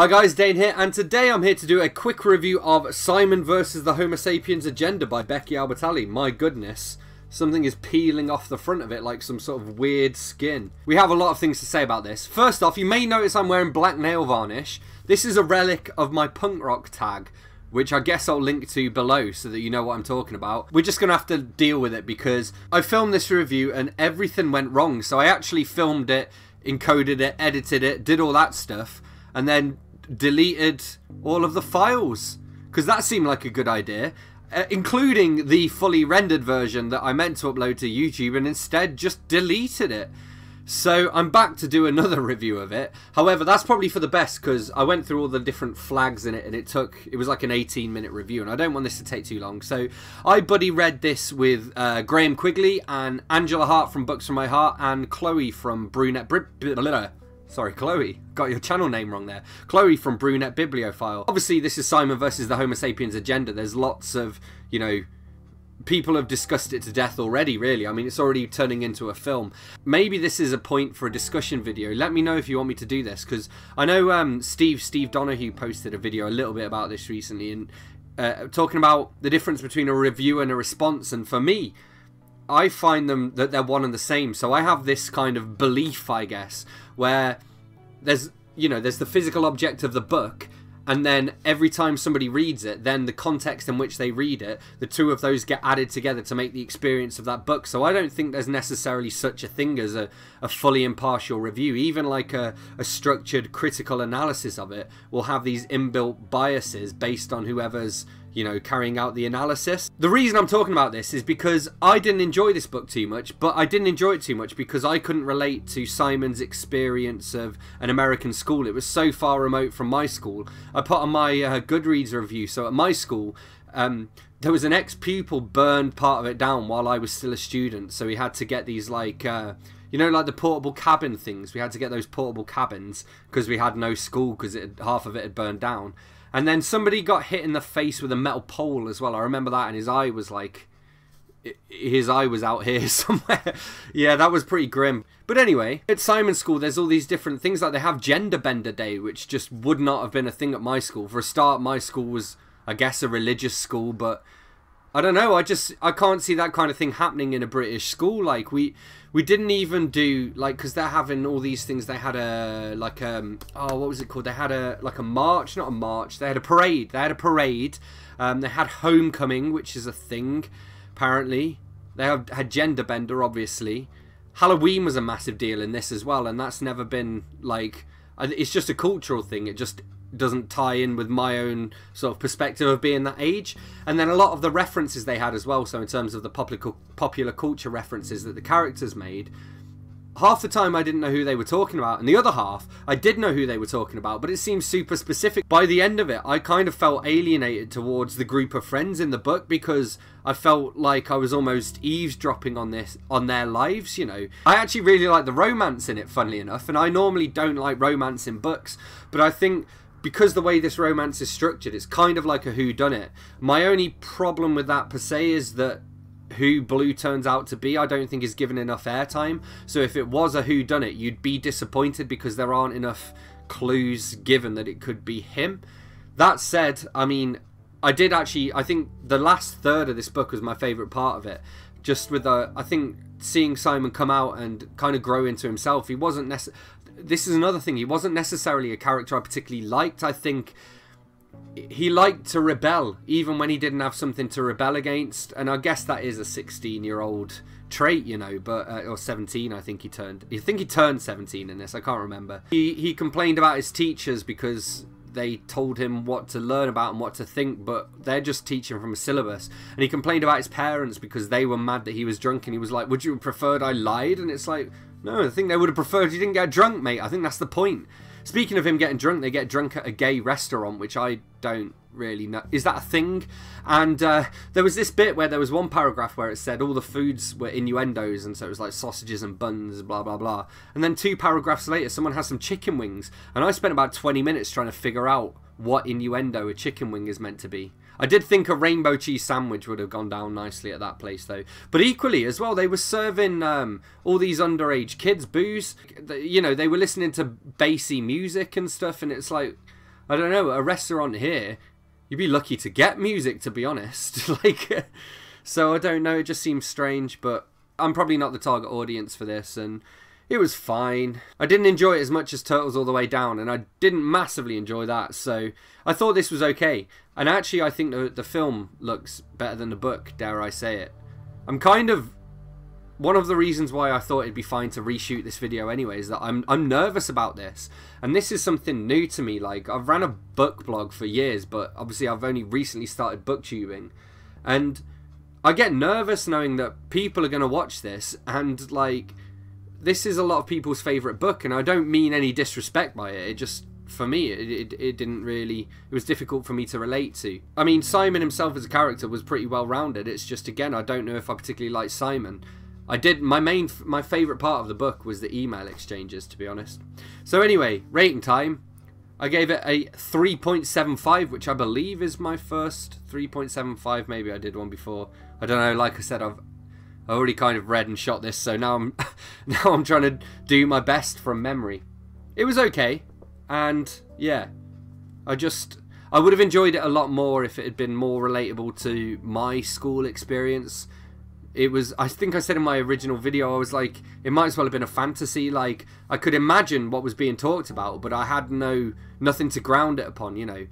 Hi guys, Dane here, and today I'm here to do a quick review of Simon vs. The Homo Sapiens Agenda by Becky Albertalli. My goodness, something is peeling off the front of it like some sort of weird skin. We have a lot of things to say about this. First off, you may notice I'm wearing black nail varnish. This is a relic of my punk rock tag, which I guess I'll link to below so that you know what I'm talking about. We're just going to have to deal with it because I filmed this review and everything went wrong. So I actually filmed it, encoded it, edited it, did all that stuff, and then deleted all of the files because that seemed like a good idea, including the fully rendered version that I meant to upload to YouTube and instead just deleted it. So I'm back to do another review of it. However, that's probably for the best because I went through all the different flags in it and it was like an 18-minute review, and I don't want this to take too long. So I buddy read this with Graham Quigley and Angela Hart from Books Are My Hart and Chloe from Brunette Bibliophile. Sorry, Chloe. Got your channel name wrong there. Chloe from Brunette Bibliophile. Obviously, this is Simon versus the Homo Sapiens Agenda. There's lots of, you know, people have discussed it to death already, really. I mean, it's already turning into a film. Maybe this is a point for a discussion video. Let me know if you want me to do this, because I know Steve Donahue posted a video a little bit about this recently, and talking about the difference between a review and a response. And for me, I find that they're one and the same. So I have this kind of belief, I guess, where there's the physical object of the book, and then every time somebody reads it, then the context in which they read it, the two of those get added together to make the experience of that book. So I don't think there's necessarily such a thing as a fully impartial review. Even like a structured critical analysis of it will have these inbuilt biases based on whoever's, you know, carrying out the analysis. The reason I'm talking about this is because I didn't enjoy this book too much, but I didn't enjoy it too much because I couldn't relate to Simon's experience of an American school. It was so far remote from my school. I put on my Goodreads review, so at my school, there was an ex-pupil burned part of it down while I was still a student, so we had to get these like, you know, like the portable cabin things. We had to get those portable cabins because we had no school because half of it had burned down. And then somebody got hit in the face with a metal pole as well. I remember that, and his eye was like, his eye was out here somewhere. Yeah, that was pretty grim. But anyway, at Simon's school, there's all these different things. Like they have Gender Bender Day, which just would not have been a thing at my school. For a start, my school was, I guess, a religious school, but I don't know. I can't see that kind of thing happening in a British school. Like we didn't even do like, because they're having all these things. They had a like what was it called? They had a like a march, not a march. They had a parade. They had homecoming, which is a thing, apparently. They had Gender Bender, obviously. Halloween was a massive deal in this as well, and that's never been like. It's just a cultural thing. It just doesn't tie in with my own sort of perspective of being that age. And then a lot of the references they had as well, so in terms of the popular culture references that the characters made, half the time I didn't know who they were talking about, and the other half I did know who they were talking about, but it seemed super specific. By the end of it, I kind of felt alienated towards the group of friends in the book because I felt like I was almost eavesdropping on their lives, you know. I actually really like the romance in it, funnily enough, and I normally don't like romance in books, but I think because the way this romance is structured, it's kind of like a whodunit. My only problem with that per se is that who Blue turns out to be, I don't think is given enough airtime. So if it was a whodunit, you'd be disappointed because there aren't enough clues given that it could be him. That said, I mean, I think the last third of this book was my favourite part of it. Just with the, I think, seeing Simon come out and kind of grow into himself. He wasn't necessarily... This is another thing. He wasn't necessarily a character I particularly liked. I think he liked to rebel, even when he didn't have something to rebel against. And I guess that is a 16-year-old trait, you know, but or 17, I think he turned. I think he turned 17 in this. I can't remember. He complained about his teachers because they told him what to learn about and what to think, but they're just teaching from a syllabus. And he complained about his parents because they were mad that he was drunk, and he was like, would you have preferred I lied? And it's like, no, I think they would have preferred he didn't get drunk, mate. I think that's the point. Speaking of him getting drunk, they get drunk at a gay restaurant, which I don't really know. Is that a thing? And there was this bit where there was one paragraph where it said all the foods were innuendos, and so it was like sausages and buns, blah, blah, blah. And then two paragraphs later, someone has some chicken wings, and I spent about 20 minutes trying to figure out what innuendo a chicken wing is meant to be. I did think a rainbow cheese sandwich would have gone down nicely at that place, though. But equally, as well, they were serving all these underage kids booze. You know, they were listening to bassy music and stuff, and it's like, I don't know, a restaurant here, you'd be lucky to get music, to be honest. Like, so I don't know, it just seems strange, but I'm probably not the target audience for this, and it was fine. I didn't enjoy it as much as Turtles All The Way Down, and I didn't massively enjoy that, so I thought this was okay. And actually, I think the film looks better than the book, dare I say it. I'm kind of... One of the reasons why I thought it'd be fine to reshoot this video anyway is that I'm nervous about this. And this is something new to me. Like, I've ran a book blog for years, but obviously I've only recently started booktubing. And I get nervous knowing that people are going to watch this. And, like, this is a lot of people's favourite book. And I don't mean any disrespect by it. It just, for me, it didn't really... It was difficult for me to relate to. I mean, Simon himself as a character was pretty well-rounded. It's just, again, I don't know if I particularly like Simon. I did, my favourite part of the book was the email exchanges, to be honest. So anyway, rating time. I gave it a 3.75, which I believe is my first 3.75. Maybe I did one before. I don't know, like I said, I've already kind of read and shot this, so now I'm trying to do my best from memory. It was okay, and yeah, I would have enjoyed it a lot more if it had been more relatable to my school experience. It was, I think I said in my original video, I was like, it might as well have been a fantasy. Like, I could imagine what was being talked about, but I had nothing to ground it upon, you know.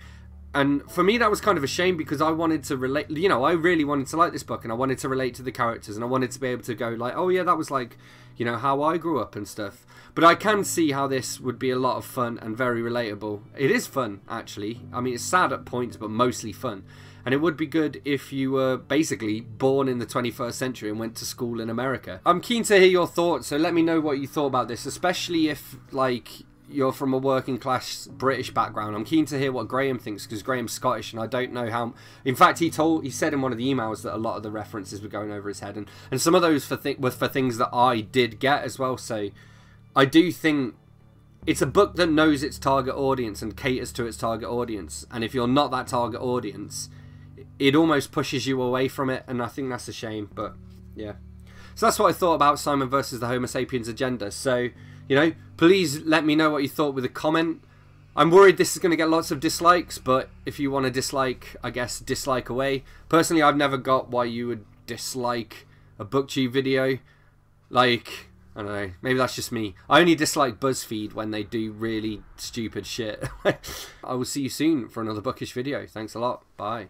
And for me, that was kind of a shame, because I wanted to relate, you know, I really wanted to like this book, and I wanted to relate to the characters, and I wanted to be able to go like, oh yeah, that was like, you know, how I grew up and stuff. But I can see how this would be a lot of fun and very relatable. It is fun, actually. I mean, it's sad at points, but mostly fun. And it would be good if you were basically born in the 21st century and went to school in America. I'm keen to hear your thoughts, so let me know what you thought about this, especially if, like, you're from a working class British background. I'm keen to hear what Graham thinks, because Graham's Scottish, and I don't know how... In fact, he said in one of the emails that a lot of the references were going over his head, and some of those were for things that I did get as well, so I do think... It's a book that knows its target audience and caters to its target audience, and if you're not that target audience... It almost pushes you away from it, and I think that's a shame, but yeah. So that's what I thought about Simon vs. The Homo Sapiens Agenda. So, you know, please let me know what you thought with a comment. I'm worried this is going to get lots of dislikes, but if you want to dislike, I guess dislike away. Personally, I've never got why you would dislike a BookTube video. Like, I don't know, maybe that's just me. I only dislike BuzzFeed when they do really stupid shit. I will see you soon for another bookish video. Thanks a lot. Bye.